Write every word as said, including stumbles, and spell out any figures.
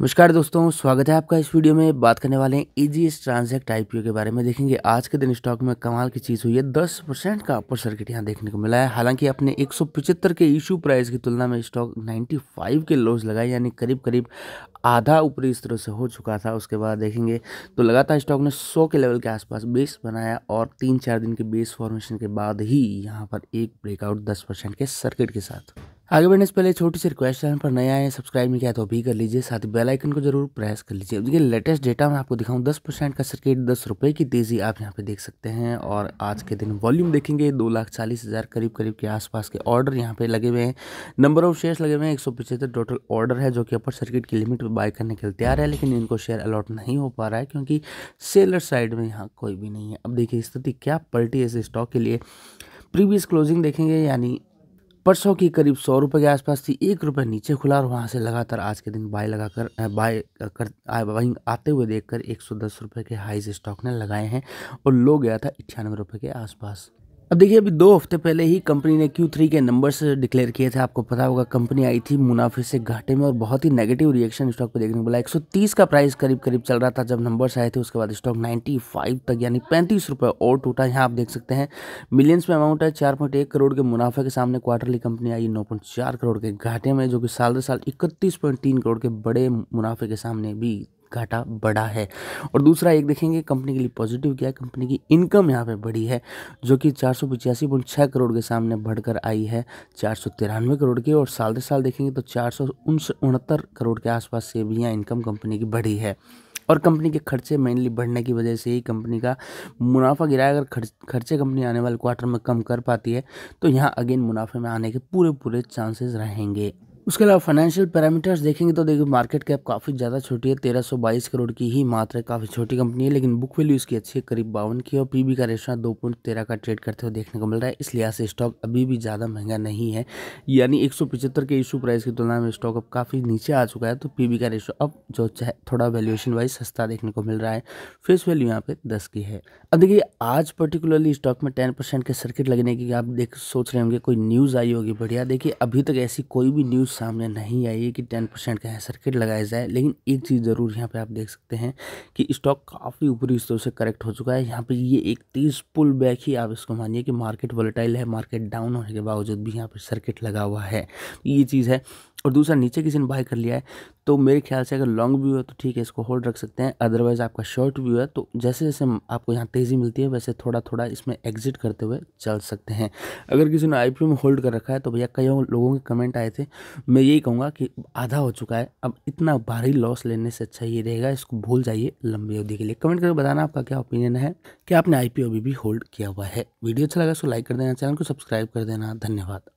नमस्कार दोस्तों, स्वागत है आपका। इस वीडियो में बात करने वाले हैं एजीएस ट्रांजैक्ट आईपीओ के बारे में। देखेंगे आज के दिन स्टॉक में कमाल की चीज़ हुई है, दस परसेंट का अपर सर्किट यहाँ देखने को मिला है। हालांकि अपने एक सौ पचहत्तर के इशू प्राइस की तुलना में स्टॉक पचानवे के लोज लगाए, यानी करीब करीब आधा ऊपरी इस तरह से हो चुका था। उसके बाद देखेंगे तो लगातार स्टॉक ने सौ के लेवल के आसपास बेस बनाया और तीन चार दिन के बेस फॉर्मेशन के बाद ही यहाँ पर एक ब्रेकआउट दस परसेंट के सर्किट के साथ। आगे बढ़ने से पहले छोटी सी रिक्वेस्ट, चैनल पर नए आए हैं, सब्सक्राइब नहीं किया तो अभी कर लीजिए, साथ ही बेल आइकन को जरूर प्रेस कर लीजिए। देखिए लेटेस्ट डेटा मैं आपको दिखाऊं, दस परसेंट का सर्किट, दस रुपये की तेज़ी आप यहां पे देख सकते हैं। और आज के दिन वॉल्यूम देखेंगे दो लाख चालीस हज़ार करीब करीब के आसपास के ऑर्डर यहां पे लगे हुए हैं, नंबर ऑफ शेयर्स लगे हुए हैं, एक सौ पचहत्तर टोटल ऑर्डर है जो कि अपर सर्किट की लिमिट में बाय करने के लिए तैयार है, लेकिन इनको शेयर अलॉट नहीं हो पा रहा है क्योंकि सेलर साइड में यहाँ कोई भी नहीं है। अब देखिए स्थिति क्या पलटी है इस स्टॉक के लिए। प्रीवियस क्लोजिंग देखेंगे यानी परसों की करीब सौ रुपये के आसपास थी, एक रुपये नीचे खुला और वहाँ से लगातार आज के दिन बाय लगाकर बाय कर बाइंग आते हुए देखकर एक सौ दस रुपये के हाईज स्टॉक ने लगाए हैं और लो गया था अट्ठानवे रुपये के आसपास। अब देखिए अभी दो हफ्ते पहले ही कंपनी ने क्यू थ्री के नंबर्स डिक्लेयर किए थे, आपको पता होगा। कंपनी आई थी मुनाफे से घाटे में और बहुत ही नेगेटिव रिएक्शन स्टॉक पे देखने को मिला। एक सौ तीस का प्राइस करीब करीब चल रहा था जब नंबर्स आए थे, उसके बाद स्टॉक पचानवे तक यानी पैंतीस रुपये और टूटा। यहाँ आप देख सकते हैं मिलियंस में अमाउंट है, चार पॉइंट एक करोड़ के मुनाफे के सामने क्वार्टरली कंपनी आई नौ पॉइंट चार करोड़ के घाटे में, जो कि साल दर साल इकतीस पॉइंट तीन करोड़ के बड़े मुनाफे के सामने भी घाटा बढ़ा है। और दूसरा एक देखेंगे कंपनी के लिए पॉजिटिव क्या है, कंपनी की इनकम यहाँ पे बढ़ी है जो कि चार सौ पचासी पॉइंट छः करोड़ के सामने बढ़कर आई है चार सौ तिरानवे करोड़ की, और साल दर साल देखेंगे तो चार सौ उनहत्तर करोड़ के आसपास से भी यहाँ इनकम कंपनी की बढ़ी है। और कंपनी के खर्चे मेनली बढ़ने की वजह से ही कंपनी का मुनाफा गिरा है। अगर खर्च खर्चे कंपनी आने वाले क्वार्टर में कम कर पाती है तो यहाँ अगेन मुनाफे में आने के पूरे पूरे चांसेस रहेंगे। उसके अलावा फाइनेंशियल पैरामीटर्स देखेंगे तो देखिए मार्केट कैप काफ़ी ज़्यादा छोटी है, तेरह सौ बाईस करोड़ की ही मात्र काफ़ी छोटी कंपनी है, लेकिन बुक वैल्यू इसकी अच्छी है करीब बावन की, और पीबी का रेशो दो पॉइंट तेरह का ट्रेड करते हुए देखने को मिल रहा है। इसलिए आज स्टॉक अभी भी ज़्यादा महंगा नहीं है, यानी एक सौ पचहत्तर के इशू प्राइस की तुलना में स्टॉक अब काफ़ी नीचे आ चुका है, तो पीबी का रेशो अब जो चाहे थोड़ा वैल्यूएशन वाइज सस्ता देखने को मिल रहा है। फेस वैल्यू यहाँ पे दस की है। अब देखिए आज पर्टिकुलरली स्टॉक में टेन परसेंट के सर्किट लगने की आप देख सोच रहे होंगे कोई न्यूज़ आई होगी बढ़िया। देखिए अभी तक ऐसी कोई भी न्यूज़ सामने नहीं आई है कि दस परसेंट का सर्किट लगाया जाए, लेकिन एक चीज़ ज़रूर यहाँ पे आप देख सकते हैं कि स्टॉक काफ़ी ऊपरी स्तरों से करेक्ट हो चुका है। यहाँ पे ये एक तेज पुल बैक ही आप इसको मानिए कि मार्केट वोलेटाइल है, मार्केट डाउन होने के बावजूद भी यहाँ पे सर्किट लगा हुआ है, ये चीज़ है। और दूसरा नीचे किसी ने बाय कर लिया है तो मेरे ख्याल से अगर लॉन्ग व्यू है तो ठीक है, इसको होल्ड रख सकते हैं, अदरवाइज़ आपका शॉर्ट व्यू है तो जैसे जैसे आपको यहाँ तेज़ी मिलती है वैसे थोड़ा थोड़ा इसमें एग्जिट करते हुए चल सकते हैं। अगर किसी ने आईपीओ में होल्ड कर रखा है तो भैया कई लोगों के कमेंट आए थे, मैं यही कहूँगा कि आधा हो चुका है, अब इतना भारी लॉस लेने से अच्छा ये रहेगा इसको भूल जाइए लंबी अवधि के लिए। कमेंट करके बताना आपका क्या ओपिनियन है कि आपने आईपीओ अभी भी होल्ड किया हुआ है। वीडियो अच्छा लगा तो लाइक कर देना, चैनल को सब्सक्राइब कर देना। धन्यवाद।